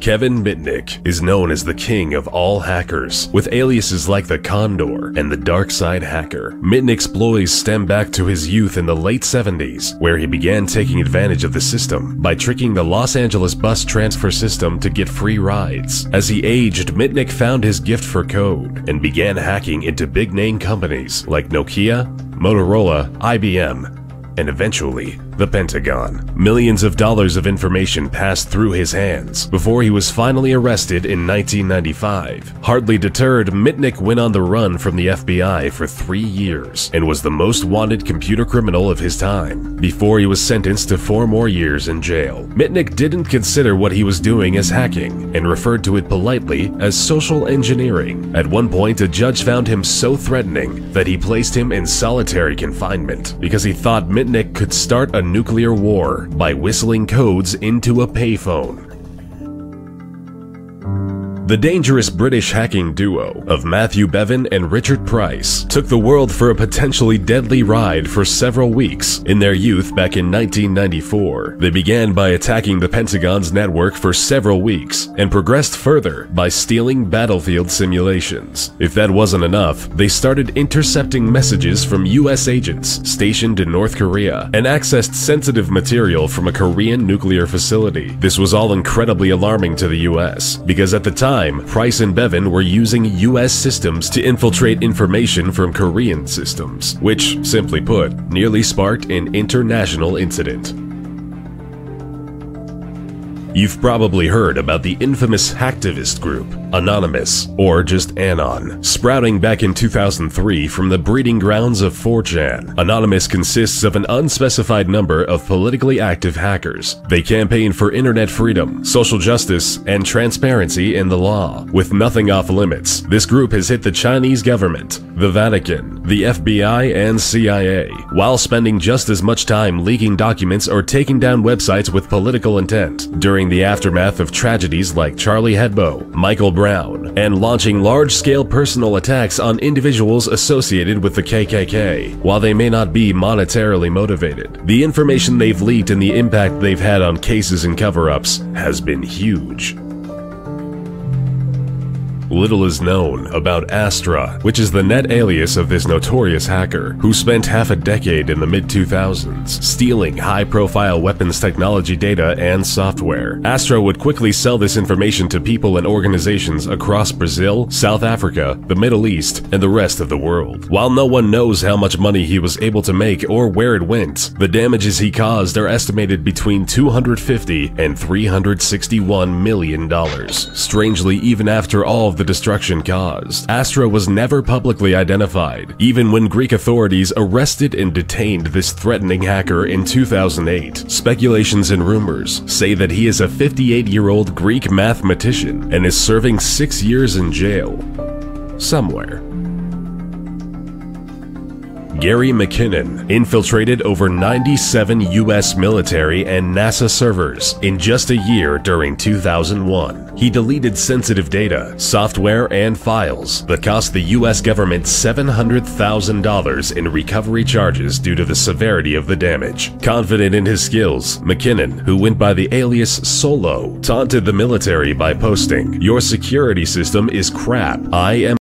Kevin Mitnick is known as the king of all hackers, with aliases like the Condor and the Dark Side Hacker. Mitnick's ploys stem back to his youth in the late 70s, where he began taking advantage of the system by tricking the Los Angeles bus transfer system to get free rides. As he aged, Mitnick found his gift for code and began hacking into big-name companies like Nokia, Motorola, IBM, and eventually, the Pentagon. Millions of dollars of information passed through his hands before he was finally arrested in 1995. Hardly deterred, Mitnick went on the run from the FBI for 3 years and was the most wanted computer criminal of his time, before he was sentenced to 4 more years in jail. Mitnick didn't consider what he was doing as hacking and referred to it politely as social engineering. At one point, a judge found him so threatening that he placed him in solitary confinement because he thought Mitnick could start a nuclear war by whistling codes into a payphone. The dangerous British hacking duo of Matthew Bevan and Richard Price took the world for a potentially deadly ride for several weeks in their youth back in 1994. They began by attacking the Pentagon's network for several weeks and progressed further by stealing battlefield simulations. If that wasn't enough, they started intercepting messages from US agents stationed in North Korea and accessed sensitive material from a Korean nuclear facility. This was all incredibly alarming to the US because at the time, Price and Bevan were using US systems to infiltrate information from Korean systems, which, simply put, nearly sparked an international incident. You've probably heard about the infamous hacktivist group, Anonymous, or just Anon. Sprouting back in 2003 from the breeding grounds of 4chan, Anonymous consists of an unspecified number of politically active hackers. They campaign for internet freedom, social justice, and transparency in the law, with nothing off limits. This group has hit the Chinese government, the Vatican, the FBI, and CIA, while spending just as much time leaking documents or taking down websites with political intent. During the aftermath of tragedies like Charlie Hebdo, Michael Brown, and launching large-scale personal attacks on individuals associated with the KKK, while they may not be monetarily motivated. The information they've leaked and the impact they've had on cases and cover-ups has been huge. Little is known about Astra, which is the net alias of this notorious hacker, who spent half a decade in the mid-2000s stealing high-profile weapons technology data and software. Astra would quickly sell this information to people and organizations across Brazil, South Africa, the Middle East, and the rest of the world. While no one knows how much money he was able to make or where it went, the damages he caused are estimated between $250 and $361 million. Strangely, even after all of the destruction caused, Astra was never publicly identified, even when Greek authorities arrested and detained this threatening hacker in 2008. Speculations and rumors say that he is a 58-year-old Greek mathematician and is serving 6 years in jail somewhere. Gary McKinnon infiltrated over 97 US military and NASA servers in just a year during 2001. He deleted sensitive data, software, and files that cost the US government $700,000 in recovery charges due to the severity of the damage. Confident in his skills, McKinnon, who went by the alias Solo, taunted the military by posting, "Your security system is crap. I am